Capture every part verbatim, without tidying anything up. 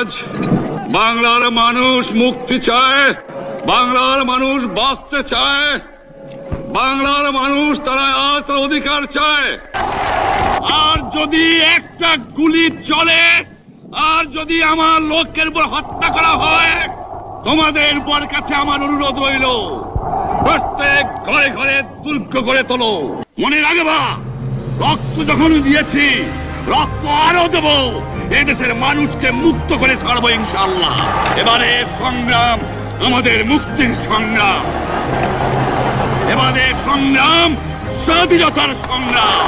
আজ বাংলার মানুষ মুক্তি চায়, বাংলার মানুষ বাঁচতে চায়, বাংলার মানুষ তারা আজ তার অধিকার চায়। আর যদি একটা গুলি চলে আর যদি আমার লোকের উপর হত্যা করা হয়, তোমাদের বর কাছে আমার অনুরোধ রইল প্রত্যেক ঘরে ঘরে দুর্গ গড়ে তোলো। মনে রাখবা, রক্ত যখন দিয়েছি রক্ত আরো দেব, এই দেশের মানুষকে মুক্ত করে ছাড়বো ইনশাআল্লাহ। এবারে সংগ্রাম আমাদের মুক্তির সংগ্রাম, এবারে সংগ্রাম স্বাধীনতার সংগ্রাম।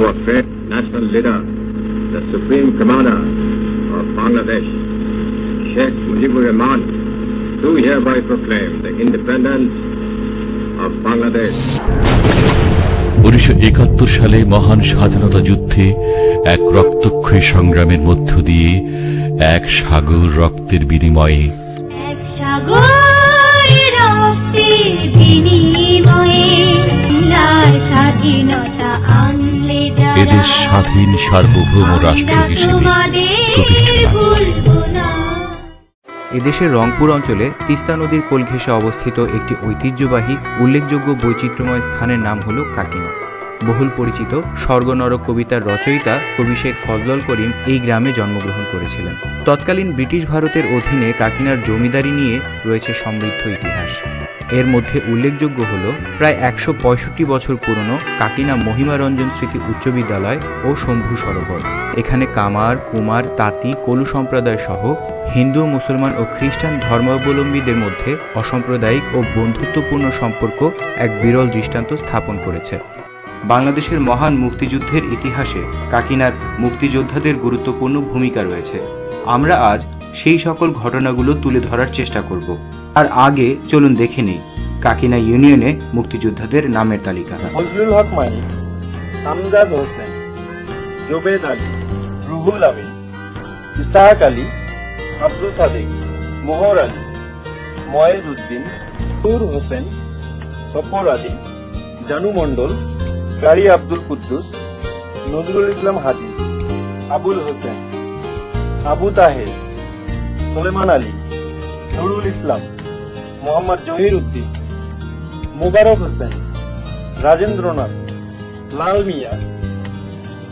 Our great national leader, the supreme commander of Bangladesh, Sheikh Mujibur Rahman, do hereby proclaim the independence of Bangladesh. উনিশশো একাত্তর সালে মহান স্বাধীনতা যুদ্ধে এক রক্তক্ষয়ী সংগ্রামের মধ্য দিয়ে এক সাগর রক্তের বিনিময়ে এক সাগর রক্তের বিনিময়ে লাল স্বাধীনতা এদের স্বাধীন সার্বভৌম রাষ্ট্র হিসেবে প্রতিষ্ঠা লাভ করে। এদেশের রংপুর অঞ্চলে তিস্তা নদীর কোল ঘেঁষে অবস্থিত একটি ঐতিহ্যবাহী উল্লেখযোগ্য বৈচিত্র্যময় স্থানের নাম হলো কাকিনা। বহুল পরিচিত স্বর্গনরক কবিতার রচয়িতা কবি শেখ ফজলুল করিম এই গ্রামে জন্মগ্রহণ করেছিলেন। তৎকালীন ব্রিটিশ ভারতের অধীনে কাকিনার জমিদারি নিয়ে রয়েছে সমৃদ্ধ ইতিহাস। এর মধ্যে উল্লেখযোগ্য হল প্রায় একশো পঁয়ষট্টি বছর পুরনো কাকিনা মহিমা রঞ্জন স্মৃতি উচ্চ বিদ্যালয় ও শম্ভু সরোবর। এখানে কামার, কুমার, তাঁতি, কলু সম্প্রদায় সহ হিন্দু, মুসলমান ও খ্রিস্টান ধর্মাবলম্বীদের মধ্যে অসাম্প্রদায়িক ও বন্ধুত্বপূর্ণ সম্পর্ক এক বিরল দৃষ্টান্ত স্থাপন করেছে। বাংলাদেশের মহান মুক্তিযুদ্ধের ইতিহাসে কাকিনার মুক্তিযোদ্ধাদের গুরুত্বপূর্ণ ভূমিকা রয়েছে। আমরা আজ সেই সকল ঘটনাগুলো তুলে ধরার চেষ্টা করব। আর আগে চলুন দেখে নিই কাকিনা ইউনিয়নে মুক্তিযোদ্ধাদের নামের তালিকা। ফজলুল হক মানি, আমজাদ হোসেন, জোবেদ আলী, রুহুল আমিন, ইসাহাক আলী, আব্দুল সাদিক, মোহর আলী, ময়েজ উদ্দিন, তুর হোসেন, সফর আলী, জানু মন্ডল, কারি আব্দুল কুদ্দুস, নজরুল ইসলাম হাজি, আবুল হোসেন, আবু তাহের, সুলেমান আলী, নুরুল ইসলাম, মোহাম্মদ জহির উদ্দিন, মোবারক হোসেন, রাজেন্দ্রনাথ, লাল মিয়া,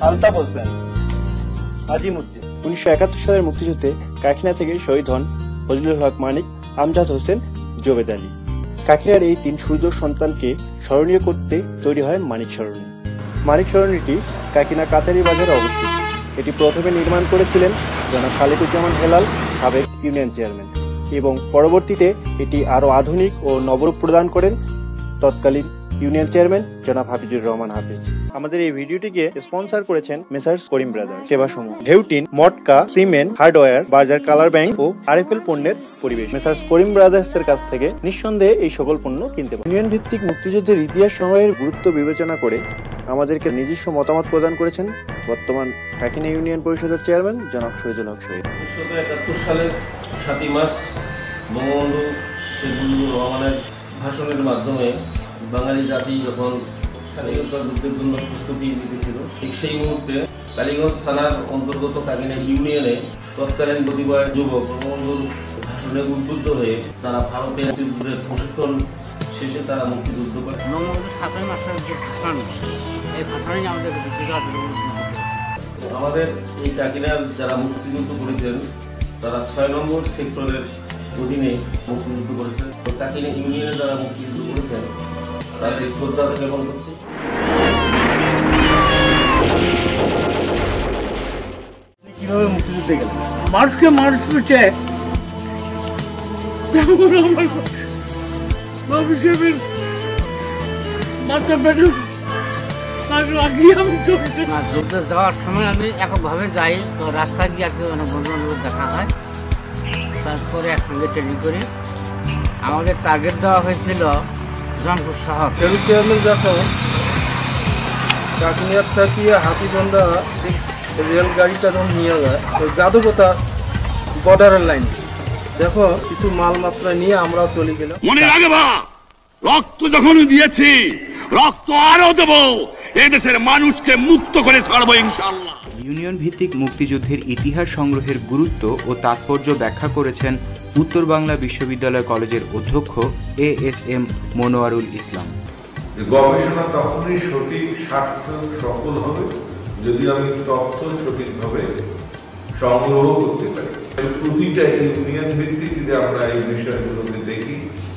আলতাফ হোসেন, আজিম উদ্দিন। উনিশশো একাত্তর সালের মুক্তিযুদ্ধে কাকিনা থেকে শহীদ হন ফজলুল হক মানিক, আমজাদ হোসেন, জোবেদ আলী। কাকিনার এই তিন সূর্য সন্তানকে স্মরণীয় করতে তৈরি হয় মানিক সরণি। মানিক সরণিটি কাকিনা কাতারি বাজারে অবস্থিত। এটি প্রথমে নির্মাণ করেছিলেন জনাব খালিদুজ্জামান হেলাল, সাবেক ইউনিয়ন চেয়ারম্যান, এবং পরবর্তীতে এটি আরও আধুনিক ও নবরূপ প্রদান করেন তৎকালীন ইউনিয়ন চেয়ারম্যান জনাব হাফিজুর রহমান হাফিজ। আমাদের এই ভিডিওটিকে স্পন্সর করেছেন মেসার্স করিম ব্রাদার সেবা সমূহ, হেউটিন, মটকা, সিমেন্ট, হার্ডওয়্যার, বাজার, কালার ব্যাংক ও আরএফএল পণ্যের পরিবেশ। মেসার্স করিম ব্রাদার্স এর কাছ থেকে নিঃসন্দেহে এই সকল পণ্য কিনতে পারেন। ইউনিয়ন ভিত্তিক মুক্তিযুদ্ধের ইতিহাস সংগ্রহের গুরুত্ব বিবেচনা করে আমাদেরকে নিজস্ব মতামত প্রদান করেছেন বর্তমান কাকিনা ইউনিয়ন পরিষদের চেয়ারম্যান জনাব শহীদুল হক শহীদ। উনিশশো একাত্তর সালের সাতই মার্চ বঙ্গবন্ধু শেখ মুজিবুর রহমানের ভাষণের মাধ্যমে বাঙালি জাতি যখন স্বাধীনতা যুদ্ধের জন্য প্রস্তুতি নিতেছিল, ঠিক সেই মুহূর্তে কালীগঞ্জ থানার অন্তর্গত কাকিনা ইউনিয়নে তৎকালীন প্রতিবার যুবক বঙ্গবন্ধুর ভাষণে উদ্বুদ্ধ হয়ে তারা ভারতের মুক্তিযুদ্ধের প্রশিক্ষণ শেষে তারা মুক্তিযুদ্ধ করে। আমাদের এই কাকিনার যারা মুক্তিযুদ্ধ করেছেন তারা ছয় নম্বর সেক্টরের অধীনে মুক্তিযুদ্ধ করেছেন। কাকিনা ইউনিয়নে যারা মুক্তিযুদ্ধ করেছেন তাদের শ্রদ্ধা জ্ঞাপন করছি। কিভাবে মুক্তিযুদ্ধে গেলেন? মানুষকে মানুষ চায়, মানুষের বাচ্চা পেটে যুদ্ধে যাওয়ার সময় আমি এককভাবে যাই, তো রাস্তায় গিয়ে অনেক বন্ধু বান্ধব দেখা হয়, তারপরে একসঙ্গে ট্রেনিং করি। আমাদের টার্গেট দেওয়া হয়েছিল রংপুর শহর। ট্রেনিং চেয়ারম্যান যখন কাকিনার থাকিয়ে হাতিগন্ডা রেলগাড়িটা যখন নিয়ে যায় যাদবতা বর্ডারের লাইন, দেখো কিছু মাল মাত্রা নিয়ে আমরা চলে গেলাম। মনে রাখবা, রক্ত যখন দিয়েছি রক্ত আরো দেব, ইউনিয়ন ভিত্তিক মুক্তিযুদ্ধের ইতিহাস সংগ্রহের গুরুত্ব ও তাৎপর্য ব্যাখ্যা করেছেন উত্তর বাংলা বিশ্ববিদ্যালয় কলেজের অধ্যক্ষ এএসএম মনোয়ারুল ইসলাম। গবেষণা তখনই সঠিক সার্থক সফল হবে যদি আমি তথ্য সঠিকভাবে সংগ্রহ করতে পারি। প্রতিটা ইউনিয়ন ভিত্তিক যদি আমরা এই বিষয়গুলোকে দেখি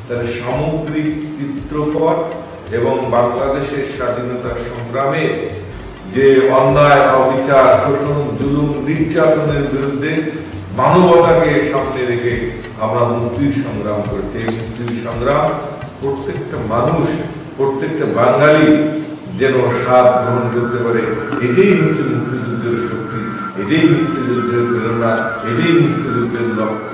তাহলে সামগ্রিক চিত্রপট এবং বাংলাদেশের স্বাধীনতা সংগ্রামে যে অন্যায় অবিচার শোষণ জুলুম নির্যাতনের বিরুদ্ধে মানবতাকে সামনে রেখে আমরা মুক্তির সংগ্রাম করেছি, এই মুক্তির সংগ্রাম প্রত্যেকটা মানুষ প্রত্যেকটা বাঙালি যেন স্বাদ গ্রহণ করতে পারে, এটাই হচ্ছে মুক্তিযুদ্ধের শক্তি, এটাই মুক্তিযুদ্ধের প্রেরণা, এটাই মুক্তিযুদ্ধের লক্ষ্য।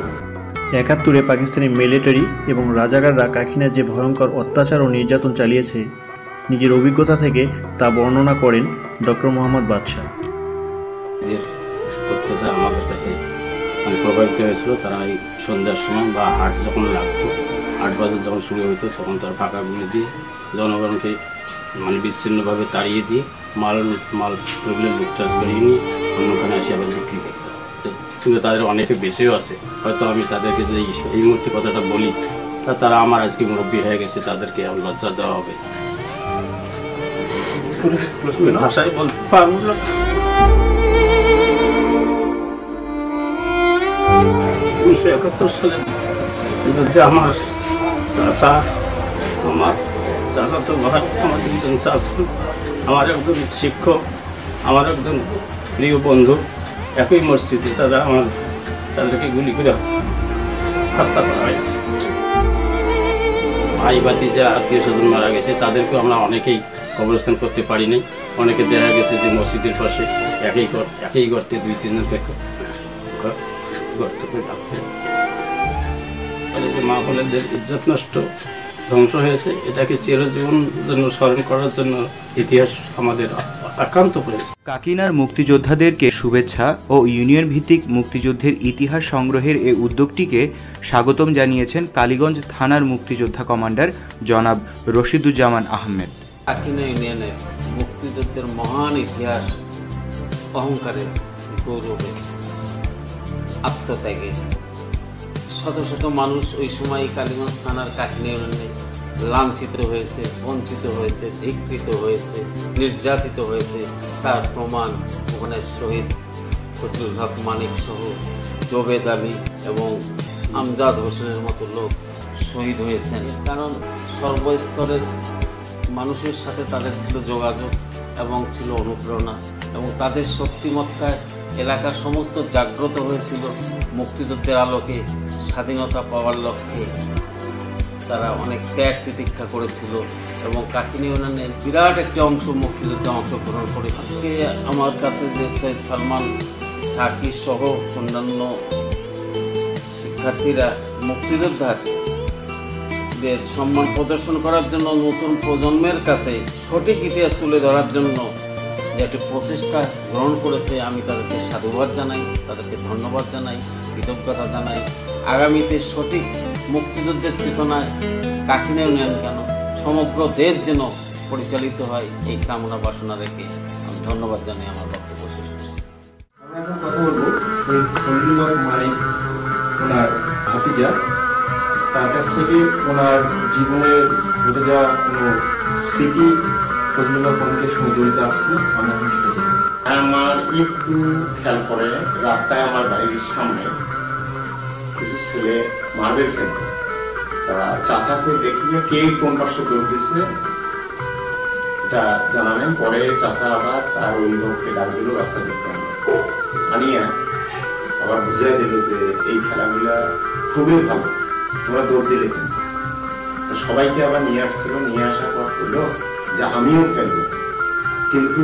একাত্তরে পাকিস্তানি মিলিটারি এবং রাজাকাররা কাকিনা যে ভয়ঙ্কর অত্যাচার ও নির্যাতন চালিয়েছে নিজের অভিজ্ঞতা থেকে তা বর্ণনা করেন ডক্টর মোহাম্মদ বাদশাহ। আমাদের কাছে মানে প্রভাবিত হয়েছিল তারা এই সন্ধ্যার সময় বা আট যখন লাগতো আট বাজার যখন শুরু হতো তখন তারা ফাঁকা গুলি দিয়ে জনগণকে মানে বিচ্ছিন্নভাবে তাড়িয়ে দিয়ে মাল মাল এগুলো লুটতাস করিয়ে নিয়ে অন্যখানে আসে আবার বিক্রি করতো। কিন্তু তাদের অনেকে বেঁচেও আছে, হয়তো আমি তাদেরকে যে এই মুহূর্তে কথাটা বলি তা তারা আমার আজকে মুরব্বী হয়ে গেছে, তাদেরকে আমি লজ্জা দেওয়া হবে ভাষায় বলতে পারবো না। উনিশশো একাত্তর সালে যদি আমার চাষা আমার চাষা তো ভাই আমার একজন চাষা আমার একজন শিক্ষক আমার একজন প্রিয় বন্ধু একই মসজিদে তারা আমার তাদেরকে গুলি করে হত্যা করা হয়েছে। ভাইবাতি যা আত্মীয় স্বজন মারা গেছে তাদেরকেও আমরা অনেকেই কবরস্থান করতে পারিনি, অনেকে দেখা গেছে যে মসজিদের পাশে একই ঘর একই গর্তে দুই তিনজন গর্ত করে রাখতে তাহলে যে মা বোনেদের ইজ্জত নষ্ট ধ্বংস হয়েছে এটাকে চিরজীবন জন্য স্মরণ করার জন্য ইতিহাস আমাদের আকান্ত প্রয়োজন। কাকিনার মুক্তিযোদ্ধাদেরকে শুভেচ্ছা ও ইউনিয়ন ভিত্তিক মুক্তিযুদ্ধের ইতিহাস সংগ্রহের এই উদ্যোগটিকে স্বাগতম জানিয়েছেন কালীগঞ্জ থানার মুক্তিযোদ্ধা কমান্ডার জনাব রশিদুজ্জামান আহমেদ। কাকিনা ইউনিয়নে মুক্তিযুদ্ধের মহান ইতিহাস অহংকারে গৌরবে আত্মত্যাগে শত শত মানুষ ওই সময় কালীগঞ্জ থানার কাকিনা ইউনিয়নে লাঞ্ছিত হয়েছে, বঞ্চিত হয়েছে, ধিকৃত হয়েছে, নির্যাতিত হয়েছে। তার প্রমাণ ওখানে শহীদ ফজলুল হক মানিক সহ জোবেদ আলী এবং আমজাদ হোসেনের মতো লোক শহীদ হয়েছেন, কারণ সর্বস্তরের মানুষের সাথে তাদের ছিল যোগাযোগ এবং ছিল অনুপ্রেরণা এবং তাদের শক্তিমত্তায় এলাকার সমস্ত জাগ্রত হয়েছিল মুক্তিযুদ্ধের আলোকে। স্বাধীনতা পাওয়ার লক্ষ্যে তারা অনেক ত্যাগ প্রতীক্ষা করেছিল এবং কাকিনা ইউনিয়নের বিরাট একটি অংশ মুক্তিযুদ্ধে অংশগ্রহণ করেছিল। আমার কাছে যে সৈয়দ সালমান সাকি সহ অন্যান্য শিক্ষার্থীরা মুক্তিযোদ্ধার সম্মান প্রদর্শন করার জন্য নতুন প্রজন্মের কাছে সঠিক ইতিহাস তুলে ধরার জন্য যে একটি প্রচেষ্টা গ্রহণ করেছে আমি তাদেরকে সাধুবাদ জানাই, তাদেরকে ধন্যবাদ জানাই, কৃতজ্ঞতা জানাই। আগামীতে সঠিক মুক্তিযুদ্ধের চেতনায় কাকিনা ইউনিয়ন কেন সমগ্র দেশ যেন পরিচালিত হয় এই কামনা বাসনা রেখে আমি ধন্যবাদ জানাই আমার বক্তব্য শেষ করছি। আমরা এখন কথা বলবো শহীদ ফজলুল হক মানিক ওনার ভাতিজা, তার কাছ থেকে ওনার জীবনে ঘটে যাওয়া কোনো স্মৃতি ফজলুল হক মানিকের সঙ্গে জড়িত আসতো আমরা শুনেছি। আমার একটু খেয়াল করে রাস্তায় আমার বাড়ির সামনে কিছু ছেলে মার্বেল খেলত, তারা চাচাকে দেখিয়ে কে কোন পাশে দৌড় দিচ্ছে এটা জানা নেই। পরে চাচা আবার তার ওই লোককে ডাক দিল রাস্তা দেখতে আনিয়া আবার বুঝিয়ে দিল যে এই খেলাগুলা খুবই ভালো, তোমরা দৌড় দিলে সবাইকে আবার নিয়ে আসছিল। নিয়ে আসার পর হলো যে আমিও খেলব, কিন্তু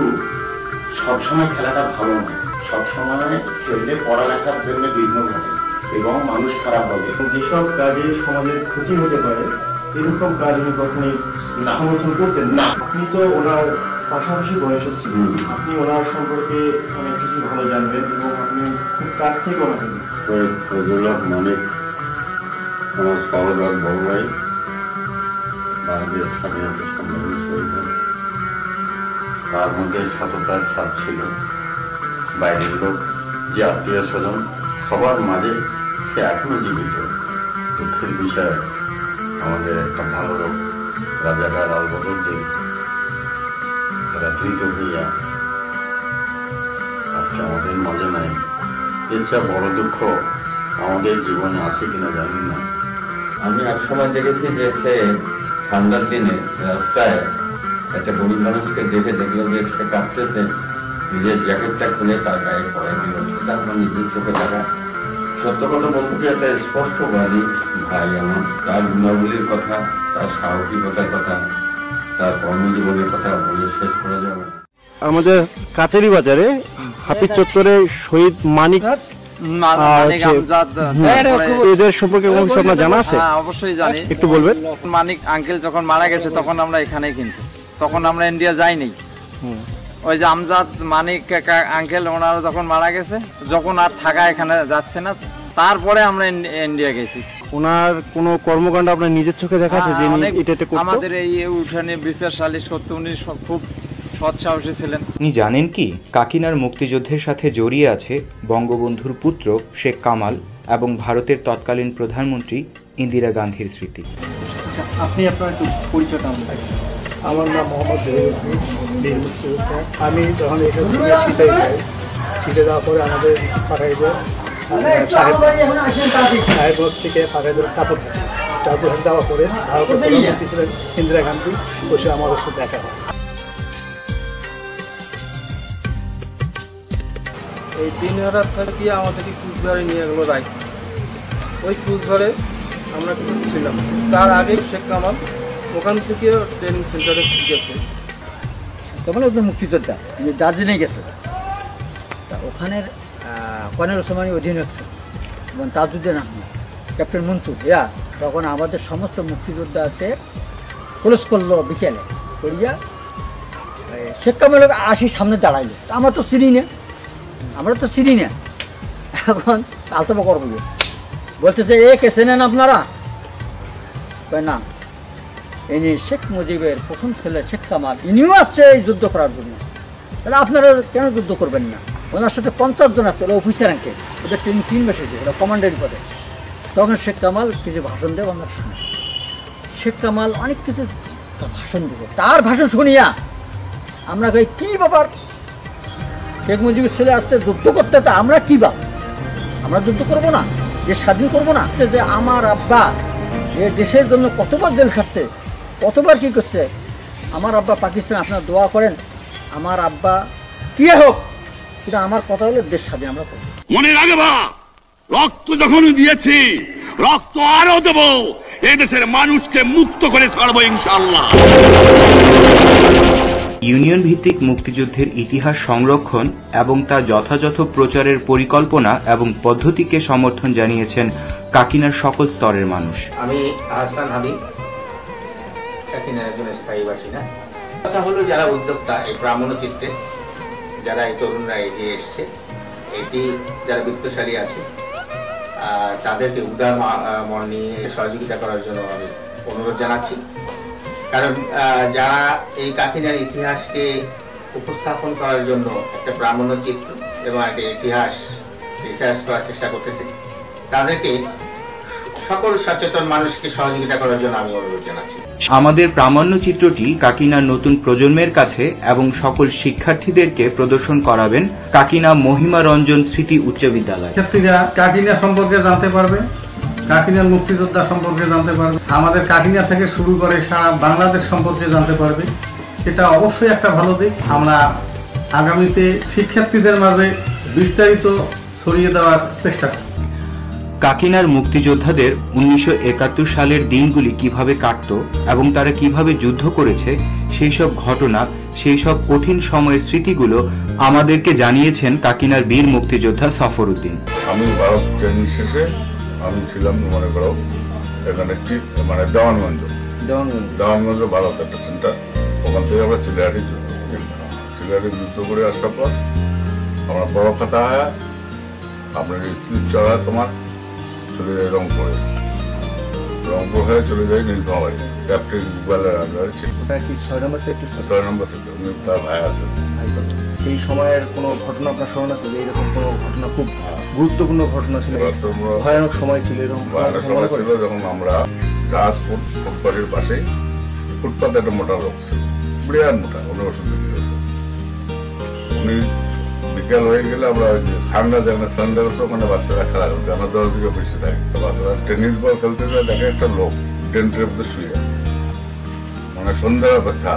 সবসময় খেলাটা ভালো না, সবসময় খেললে পড়ালেখার জন্য বিঘ্ন ঘটে এবং মানুষ খারাপ হবে, যেসব কাজে সমাজের ক্ষতি হতে পারে এরকম কাজ উনি কখনোই সমর্থন করতেন না। আপনি তো ওনার পাশাপাশি বয়সে ছিলেন, আপনি ওনার সম্পর্কে অনেক কিছু ভালো জানবেন এবং আপনি খুব কাছ থেকে ওনাকে মানে আমার সহজাত বড় ভাই বাংলাদেশ স্বাধীনতা সংগ্রামী শহীদ আর মধ্যে সততার ছাপ ছিল। বাইরের লোক যে আত্মীয় স্বজন সবার মাঝে সে এখনো জীবিত। দুঃখের বিষয় আমাদের একটা ভালো লোক রাজাকার আলবদরকে তারা ধৃত হইয়া আজকে আমাদের মাঝে নাই। এরচা বড় দুঃখ আমাদের জীবনে আসে কিনা জানি না। আমি এক সময় দেখেছি যে সে ঠান্ডার দিনে রাস্তায় একটা গরিব মানুষকে দেখে দেখলো যে সে কাঁপতেছে, নিজের জ্যাকেটটা খুলে তার গায়ে পড়ে দিল। সেটা আমার নিজের চোখে দেখা। সত্য কথা বলতে কি একটা স্পষ্টবাদী ভাই আমার। তার গুণাবলীর কথা, তার সাহসিকতার কথা, তার কর্মজীবনের কথা বলে শেষ করা যাবে। আমাদের কাচেরি বাজারে হাফিজ চত্বরে শহীদ মানিক মানিক আঙ্কেল যখন মারা গেছে তখন আমরা এখানে, কিন্তু তখন আমরা ইন্ডিয়া যাইনি। ওই যে আমজাদ মানিক আঙ্কেল ওনারা যখন মারা গেছে, যখন আর থাকা এখানে যাচ্ছে না, তারপরে আমরা ইন্ডিয়া গেছি। ওনার কোন কর্মকাণ্ড আপনার নিজের চোখে দেখা আছে? আমাদের এই উঠানে বিচার সালিশ করতে উনি খুব সৎসাহসী ছিলেন। আপনি জানেন কি, কাকিনার মুক্তিযুদ্ধের সাথে জড়িয়ে আছে বঙ্গবন্ধুর পুত্র শেখ কামাল এবং ভারতের তৎকালীন প্রধানমন্ত্রী ইন্দিরা গান্ধীর স্মৃতি। আপনি আপনার একটু পরিচয়টা আমাকে দিন। আমার নাম মোহাম্মদ আমি যখন শীতে যাই, শীতে যাওয়ার পরে আমাদের পাঠাই দেয় সাহেব বস থেকে পাঠাই দেয় কাপড় কাপড় দেওয়ার পরে ভারতের প্রধানমন্ত্রী ছিলেন ইন্দিরা গান্ধী। বসে আমার সাথে দেখা হয়। এই দিনহারা দিয়ে আমাদেরকে কুচবিহারে নিয়ে গেলো রায়। ওই কুচবিহারে আমরা ছিলাম। তার আগে শেখ কামাল ওখান থেকে ট্রেনিং সেন্টারে গেছে। কামাল একজন মুক্তিযোদ্ধা দার্জিলিং গেছে। তা ওখানের কর্নেল ওসমানী অধীনস্থ এবং তাজুদ্দিন আহমেদ, ক্যাপ্টেন মন্টু, এরা তখন আমাদের সমস্ত মুক্তিযোদ্ধা আছে ক্লোজ করলো বিকেলে করিয়া। শেখ কামাল আসি সামনে দাঁড়াইলো। আমার তো চিনি না, আমরা তো চিনি না। এখন আলতো বকর করবো বলতেছে, এ কে চেনেন আপনারা? না, ইনি শেখ মুজিবের প্রথম ছেলে শেখ কামাল, ইনিও আসছে এই যুদ্ধ করার জন্য। তাহলে আপনারা কেন যুদ্ধ করবেন না? ওনার সাথে পঞ্চাশ জন আসছে, ওরা অফিসার আঙ্কে, ওদের তিন তিন মাস হয়েছে, ওরা কমান্ডেন্ট পদে। তখন শেখ কামাল কিছু ভাষণ দেব আমরা শুনি। শেখ কামাল অনেক কিছু ভাষণ দেবে। তার ভাষণ শুনিয়া আমরা কই, কী ব্যাপার, শেখ মুজিবের ছেলে আসছে যুদ্ধ করতে, তা আমরা কী বা আমরা যুদ্ধ করবো না, যে স্বাধীন করবো না? যে আমার আব্বা এ দেশের জন্য কতবার জেল খাটছে, কতবার কী করছে। আমার আব্বা পাকিস্তান, আপনার দোয়া করেন আমার আব্বা কী হোক, কিন্তু আমার কথা হলো দেশ স্বাধীন আমরা করবো। মনে রাখে বা, রক্ত যখন দিয়েছি রক্ত আরও দেব, এ দেশের মানুষকে মুক্ত করে ছাড়বো ইনশাল্লাহ। ইউনিয়ন ভিত্তিক মুক্তিযুদ্ধের ইতিহাস সংরক্ষণ এবং তার যথাযথ প্রচারের পরিকল্পনা এবং পদ্ধতিকে সমর্থন জানিয়েছেন কাকিনার সকল স্তরের মানুষ। আমি আহসান হাবিব, কাকিনার একজন স্থায়ী বাসিন্দা। কথা হলো যারা উদ্যোক্তা, এই প্রামাণ্যচিত্রে যারা এই তরুণরা এগিয়ে এসছে, এটি যারা বিত্তশালী আছে তাদেরকে উদার মন নিয়ে সহযোগিতা করার জন্য আমি অনুরোধ জানাচ্ছি। কারণ যারা এই কাকিনার ইতিহাসকে উপস্থাপন করার জন্য একটা প্রামাণ্যচিত্র এবং একটা ইতিহাস রিসার্চ করার চেষ্টা করতেছে, তাদেরকে সকল সচেতন মানুষকে সহযোগিতা করার জন্য আমি অনুরোধ জানাচ্ছি। আমাদের প্রামাণ্যচিত্রটি কাকিনার নতুন প্রজন্মের কাছে এবং সকল শিক্ষার্থীদেরকে প্রদর্শন করাবেন কাকিনা মহিমা রঞ্জন স্মৃতি উচ্চ বিদ্যালয়। শিক্ষার্থীরা কাকিনা সম্পর্কে জানতে পারবে, কাকিনার মুক্তিযোদ্ধা সম্পর্কে জানতে পারবে, আমাদের কাকিনা থেকে শুরু করে সারা বাংলাদেশ সম্পর্কে জানতে পারবে। এটা অবশ্যই একটা ভালো দিক। আমরা আগামীতে শিক্ষার্থীদের মাঝে বিস্তারিত ছড়িয়ে দেওয়ার চেষ্টা করব। কাকিনার মুক্তিযোদ্ধাদের উনিশশো একাত্তর সালের দিনগুলি কিভাবে কাটত এবং তারা কিভাবে যুদ্ধ করেছে, সেই সব ঘটনা, সেই সব কঠিন সময়ের স্মৃতিগুলো আমাদেরকে জানিয়েছেন কাকিনার বীর মুক্তিযোদ্ধা সফর উদ্দিন। আমি ভারত ট্রেনিং শেষে আমি ছিলাম মনে করো এখানে ঠিক মানে দেওয়ানগঞ্জ দেওয়ানগঞ্জ ভারত একটা সেন্টার। ওখান থেকে আমরা চিলাহাটি চিলাহাটি যুদ্ধ করে আসার পর আমরা বড় কথা হয় আপনার স্কুল চড়া তোমার চলে রংপুরে। खान्ना जाना सन्डार्सरा खेला दस दिखे बस टेनिस बल खेलते देखा लोक टेंटर मध्य शुए मैं सन्धार अपेक्षा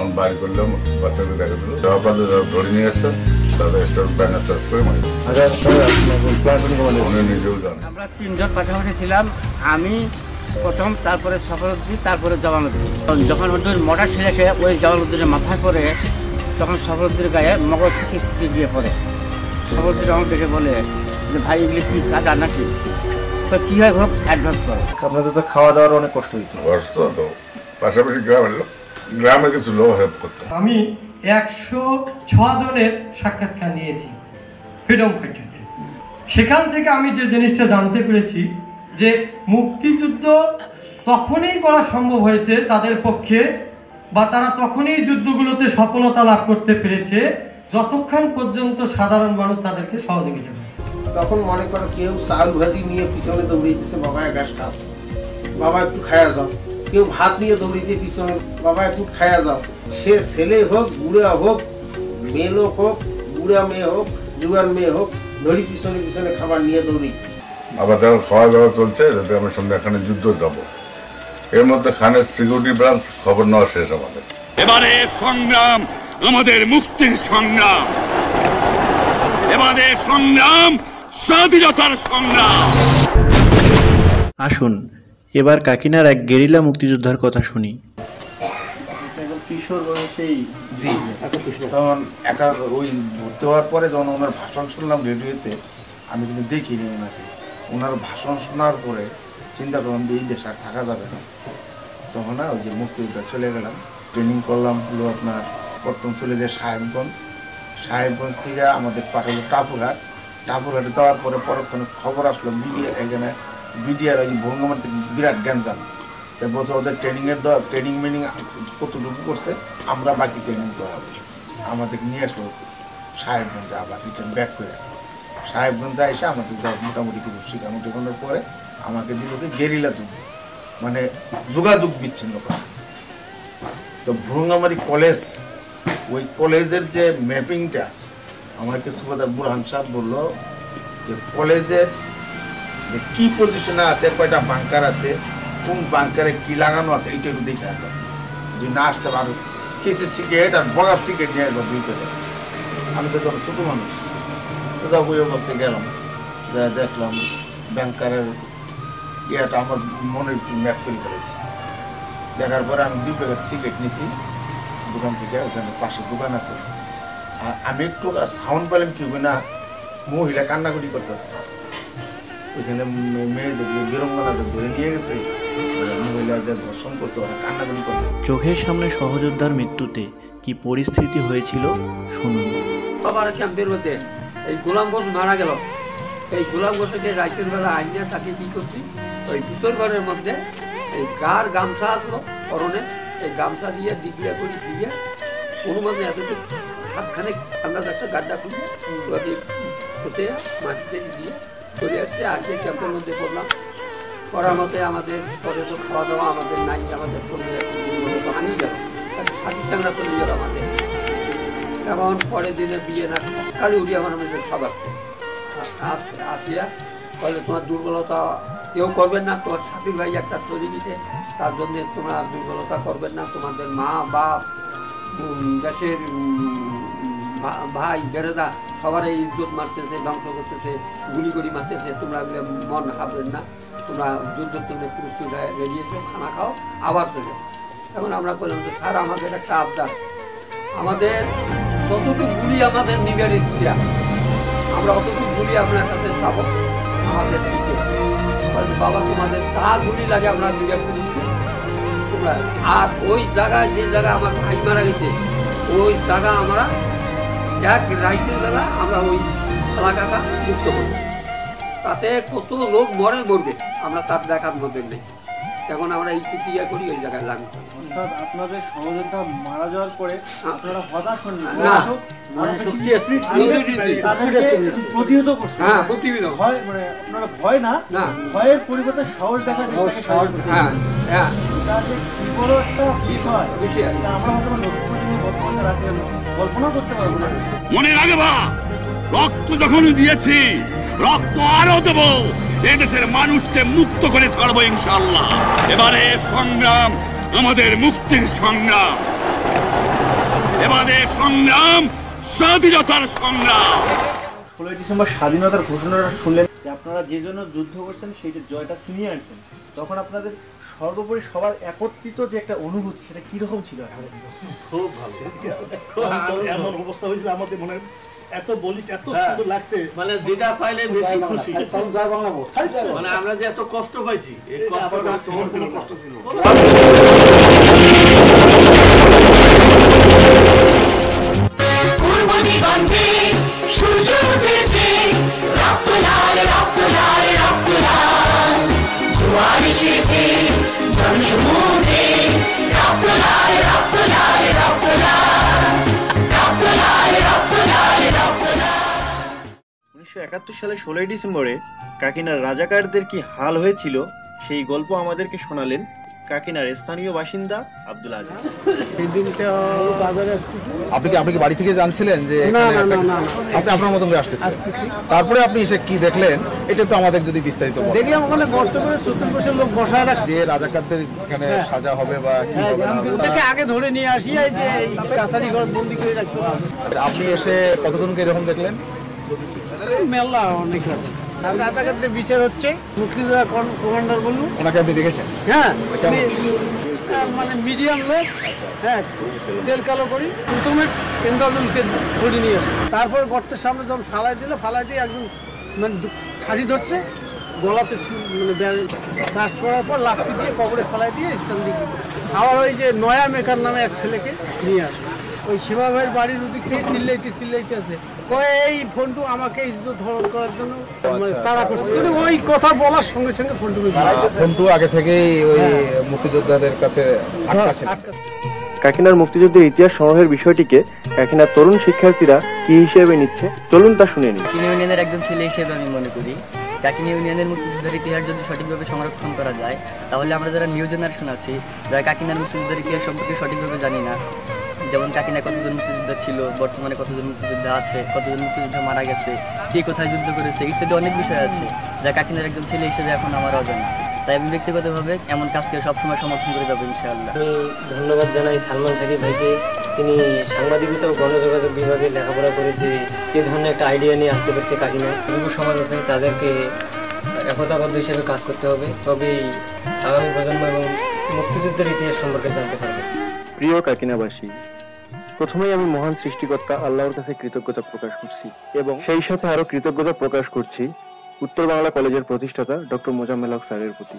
आम बाहर कर देखा दिल धरे नहीं स्टेट बैंक चार्ज कर प्रथम तरह सफरुद्दीन तर जवानुद्दीन जवानुद्दीन मर्डर छिड़े वो जवानुद्दीन माथा पड़े तक सफरुद्दीन गाए मगर छुट्टी दिए पड़े सफरुद्दीन हम देखे बोले भाई एग्लि की काटा ना कि तो कि है हम एडभांस करो अपना तो खावा दावा अनेक कष्ट होतो कष्ट तो পাশাপাশি গ্রামের লোক গ্রামে কিছু লোক হেল্প করতে আমি একশো ছয় জনের সাক্ষাৎকার নিয়েছি ফ্রিডম ফাইটারতে সেখান থেকে আমি যে জিনিসটা জানতে পেরেছি যে মুক্তিযুদ্ধ তখনই করা সম্ভব হয়েছে তাদের পক্ষে বা তারা তখনই যুদ্ধগুলোতে সফলতা লাভ করতে পেরেছে যতক্ষণ পর্যন্ত সাধারণ মানুষ তাদেরকে সহযোগিতা করেছে। তখন মনে করো কেউ চাল ভাজি নিয়ে পিছনে দৌড়িয়ে দিচ্ছে বাবা এক গ্লাস খাও বাবা একটু খায়া দাও কেউ ভাত নিয়ে দৌড়িয়ে দিয়ে পিছনে বাবা একটু খায়া দাও সে ছেলে হোক বুড়া হোক মেয়ে লোক হোক বুড়া মেয়ে হোক জুয়ান মেয়ে হোক দড়ি পিছনে পিছনে খাবার নিয়ে দৌড়ি আবার তার খাওয়া দাওয়া চলছে যাতে আমরা সঙ্গে এখানে যুদ্ধ যাবো এর মধ্যে খানের সিকিউরিটি ব্রাঞ্চ খবর নেওয়া শেষ আমাদের এবারে সংগ্রাম আমাদের মুক্তির সংগ্রাম এবারে সংগ্রাম স্বাধীনতার সংগ্রাম। আসুন এবার কাকিনার এক গেরিলা মুক্তিযোদ্ধার কথা শুনি। কিশোর বয়সেই জি তখন একা ওই ভর্তি হওয়ার পরে যখন ওনার ভাষণ শুনলাম রেডিওতে আমি কিন্তু দেখিনি ওনাকে ওনার ভাষণ শোনার পরে চিন্তা করলাম যে এই দেশ আর থাকা যাবে না তখন না ওই যে মুক্তিযোদ্ধা চলে গেলাম ট্রেনিং করলাম হলো আপনার প্রথম চলে যায় সাহেবগঞ্জ সাহেবগঞ্জ থেকে আমাদের পাঠালো টাপুরহাট টাপুরহাটে যাওয়ার পরে পরক্ষণে খবর আসলো বিডিআর এখানে বিডিআর ওই ভঙ্গমাতে বিরাট গ্যাঞ্জাম তাই বলছে ওদের ট্রেনিংয়ের দর ট্রেনিং মিনিং কতটুকু করছে আমরা বাকি ট্রেনিং করাবো আমাদের নিয়ে আসলো সাহেবগঞ্জে আবার রিটার্ন ব্যাক করে সাহেবগঞ্জ এসে আমাদের মোটামুটি কিছু শিখামুটি করার পরে আমাকে দিল যে গেরিলা যুদ্ধ মানে যোগাযোগ বিচ্ছিন্ন করা তো ভুরুঙ্গামারি কলেজ ওই কলেজের যে ম্যাপিংটা আমাকে সুবাদার বুরহান সাহেব বললো যে কলেজের যে কী পজিশনে আছে কয়টা বাঙ্কার আছে কোন বাঙ্কারে কী লাগানো আছে এইটা একটু দেখে আসবে যে না আসতে পারো কেসি সিগারেট আর বগার সিগারেট নিয়ে আসবো দুই পেলে আমি তো ধরো ছোটো মানুষ ওই অবস্থায় গেলাম যা দেখলাম ব্যাংকারের ইয়েটা আমার মনে একটু ম্যাপ করে ফেলেছি দেখার পরে আমি দুই প্যাকেট সিগারেট নিয়েছি দোকান থেকে ওখানে পাশে দোকান আছে আর আমি একটু সাউন্ড পেলাম কি না মহিলা কান্নাকুটি করতেছে ওইখানে মেয়েদের বীরঙ্গনাদের ধরে নিয়ে গেছে মহিলাদের ধর্ষণ করছে ওরা কান্নাকুটি করতেছে। চোখের সামনে সহযোদ্ধার মৃত্যুতে কি পরিস্থিতি হয়েছিল শুনুন। বাবার ক্যাম্পের মধ্যে এই গোলাম ঘোষ মারা গেল এই গোলাম ঘোষকে রাতের বেলা আইনা তাকে কি করছি ওই ভিতরঘরের মধ্যে এই গার গামছা আসলো পরনে এই গামছা দিয়ে ডিগ্রিয়া করে দিয়ে কোনো মধ্যে এতটুকু হাতখানে আন্দাজ একটা গাড্ডা খুলে ওতে মাটিতে দিয়ে চলে আসছে আজকে ক্যাম্পের মধ্যে করলাম করার মতে আমাদের পরে তো খাওয়া দাওয়া আমাদের নাই আমাদের আনি গেল হাতির টাঙ্গা চলে গেল আমাদের এখন পরের দিনে বিয়ে না কালি উড়ি আমার আমাদের সবার আসিয়া বলে তোমার দুর্বলতা কেউ করবেন না তোমার সাথী ভাই একটা তৈরি দিছে তার জন্য তোমরা দুর্বলতা করবেন না তোমাদের মা বাপ দেশের ভাই বেরেদা সবার এই ইজ্জত মারতেছে ধ্বংস করতেছে গুলি গুলি মারতেছে তোমরা মন হারবেন না তোমরা যুদ্ধের জন্য প্রস্তুত রেডিয়েছো খানা খাও আবার চলে এখন আমরা করলাম যে স্যার আমাদের একটা আবদার আমাদের কতটুকু গুলি আমাদের নিবের ইচ্ছা আমরা অতটুকু গুলি আপনার কাছে যাবো আমাদের দিকে বাবা তোমাদের তা গুলি লাগে আমরা দিকে তোমরা আর ওই জায়গায় যে জায়গায় আমার ভাই মারা গেছে ওই জায়গা আমরা এক রাইতের বেলা আমরা ওই এলাকাটা মুক্ত করবো তাতে কত লোক মরে মরবে। আমরা তার দেখার মধ্যে নেই। এখন আমরা এই প্রক্রিয়া করি ওই জায়গায় লাগতো। অর্থাৎ আপনাদের সহযোদ্ধা মারা যাওয়ার পরে আপনারা হতাশ হন না, মানে সত্যি এসিড ইনডিউটি প্রতিহত করছে। হ্যাঁ প্রতিহত হয়, মানে আপনারা ভয় না, ভয়ের পরিবর্তে সাহস দেখার চেষ্টা করেন। হ্যাঁ হ্যাঁ, তাহলে কি বড় একটা বিষয়, বিষয় আমরা হয়তো নতুন বর্তমান রাতে কল্পনা করতে পারবো না। মনে রাখবা, রক্ত যখন দিয়েছি রক্ত আরো দেব। এদেশের মানুষকে মুক্ত করে ছাড়বো ইনশাআল্লাহ। এবারে সংগ্রাম আমাদের মুক্তির সংগ্রাম, এবারে সংগ্রাম স্বাধীনতার সংগ্রাম। ষোলোই ডিসেম্বর স্বাধীনতার ঘোষণাটা শুনলেন, আপনারা যে জন্য যুদ্ধ করছেন সেইটা জয়টা ছিনিয়ে আনছেন, তখন আপনাদের সর্বোপরি সবার একত্রিত যে একটা অনুভূতি সেটা কিরকম ছিল? খুব ভালো, এমন অবস্থা হয়েছিল আমাদের মনে হয় এত বলি এত সুন্দর লাগছে, মানে যেটা পাইলে বেশি খুশি। মানে আমরা যে এত কষ্ট পাইছি, এই কষ্টটা সম্পূর্ণ কষ্ট ছিল। কুরবানি বাঁধে সূর্য উঠেছে, রক্ত লাল রক্ত লাল রক্ত লাল, জোয়ার এসেছে জনসমুদ্রে, রক্ত লাল রক্ত লাল রক্ত লাল রক্ত লাল রক্ত লাল রক্ত লাল। উনিশশো একাত্তর সালে ষোলোই ডিসেম্বরে কাকিনার রাজাকারদের কি হাল হয়েছিল সেই গল্প আমাদেরকে শোনালেন কাকিনার স্থানীয় বাসিন্দা আব্দুল আজিজ। এই দিনটা আপনি কি আপনি কি বাড়ি থেকে জানছিলেন যে? না না না না, আপনি আপনার মত করে আসতেছেন। তারপরে আপনি এসে কি দেখলেন এটা একটু আমাদের যদি বিস্তারিত বলেন। দেখলাম ওখানে গর্ত করে চৌত্রিশ বছর লোক বসায় রাখছে, রাজাকারদের এখানে সাজা হবে বা কি হবে না, ওদেরকে আগে ধরে নিয়ে আসি এই যে কাছারি ঘর বন্দি করে রাখতো। আচ্ছা, আপনি এসে কতজনকে এরকম দেখলেন? মেলা অনেক আছে, রাজাকারদের বিচার হচ্ছে, মুক্তিযোদ্ধা কমান্ডার বলুন ওনাকে আপনি দেখেছেন? হ্যাঁ, মানে মিডিয়াম লোক, হ্যাঁ তেল কালো করি, প্রথমে কেন্দ্রকে ধরে নিয়ে আসে, তারপর গর্তের সামনে যখন ফালাই দিল, ফালাই দিয়ে একজন মানে খাঁটি ধরছে, গলাতে মানে চাষ করার পর লাফি দিয়ে কবরে ফালাই দিয়ে স্থান দিকে আবার ওই যে নয়া মেকার নামে এক ছেলেকে নিয়ে আসে। ওই শিবা ভাইয়ের বাড়ির ওদিক থেকে চিল্লাইতে চিল্লাইতে আছে, কয় এই ফোনটু আমাকে ইজ্জত হরণ করার জন্য তাড়া করছে, কিন্তু ওই কথা বলার সঙ্গে সঙ্গে ফোনটু ফোনটু আগে থেকেই ওই মুক্তিযোদ্ধাদের কাছে আটকা ছিল। কাকিনার মুক্তিযুদ্ধের ইতিহাস সংগ্রহের বিষয়টিকে কাকিনার তরুণ শিক্ষার্থীরা কি হিসেবে নিচ্ছে চলুন তা শুনে নিন। কাকিনা ইউনিয়নের একজন ছেলে হিসেবে আমি মনে করি কাকিনা ইউনিয়নের মুক্তিযুদ্ধের ইতিহাস যদি সঠিকভাবে সংরক্ষণ করা যায়, তাহলে আমরা যারা নিউ জেনারেশন আছি, যারা কাকিনার মুক্তিযুদ্ধের ইতিহাস সম্পর্কে সঠিকভাবে জানি না, যেমন কাকিনা কতজন মুক্তিযোদ্ধা ছিল, বর্তমানে কতজন মুক্তিযোদ্ধা আছে, কতজন মুক্তিযোদ্ধা মারা গেছে, কে কোথায় যুদ্ধ করেছে ইত্যাদি অনেক বিষয় আছে যা কাকিনার একজন ছেলে হিসেবে এখন আমার অজানা। তাই আমি ব্যক্তিগতভাবে এমন কাজকে সবসময় সমর্থন করে যাবো ইনশাআল্লাহ। ধন্যবাদ জানাই সালমান সাকিব ভাইকে, তিনি সাংবাদিকতা ও গণযোগাযোগ বিভাগে লেখাপড়া করে যে এই ধরনের একটা আইডিয়া নিয়ে আসতে পেরেছে কাকিনা। যুব সমাজ আছে তাদেরকে একতাবদ্ধ হিসেবে কাজ করতে হবে, তবেই আগামী প্রজন্ম এবং মুক্তিযুদ্ধের ইতিহাস সম্পর্কে জানতে পারবে। প্রিয় কাকিনাবাসী, প্রথমেই আমি মহান সৃষ্টিকর্তা আল্লাহর কাছে কৃতজ্ঞতা প্রকাশ করছি এবং সেই সাথে আরো কৃতজ্ঞতা প্রকাশ করছি উত্তর বাংলা কলেজের প্রতিষ্ঠাতা ডক্টর মোজামহবূবুজান স্যারের প্রতি,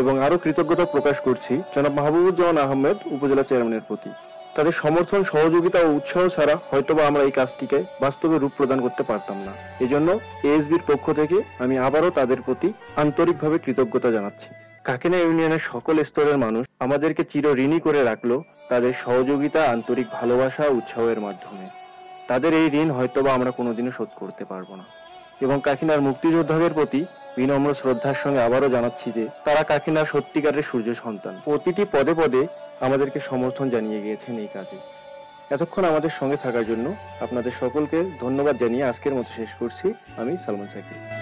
এবং আরো কৃতজ্ঞতা প্রকাশ করছি জনাব মোহাম্মদ আহমেদ উপজেলা চেয়ারম্যানের প্রতি। তাদের সমর্থন, সহযোগিতা ও উৎসাহ ছাড়া হয়তোবা আমরা এই কাজটিকে বাস্তবে রূপ প্রদান করতে পারতাম না। এজন্য এএসবির পক্ষ থেকে আমি আবারও তাদের প্রতি আন্তরিকভাবে কৃতজ্ঞতা জানাচ্ছি। কাকিনা ইউনিয়নের সকল স্তরের মানুষ আমাদেরকে চিরঋণী করে রাখলো তাদের সহযোগিতা, আন্তরিক ভালোবাসা, উৎসাহের মাধ্যমে। তাদের এই ঋণ হয়তোবা আমরা কোনোদিনও শোধ করতে পারবো না, এবং কাকিনার মুক্তিযোদ্ধাদের প্রতি বিনম্র শ্রদ্ধার সঙ্গে আবারও জানাচ্ছি যে তারা কাকিনার সত্যিকারের সূর্য সন্তান, প্রতিটি পদে পদে আমাদেরকে সমর্থন জানিয়ে গিয়েছেন এই কাজে। এতক্ষণ আমাদের সঙ্গে থাকার জন্য আপনাদের সকলকে ধন্যবাদ জানিয়ে আজকের মতো শেষ করছি। আমি সালমান সাকিব।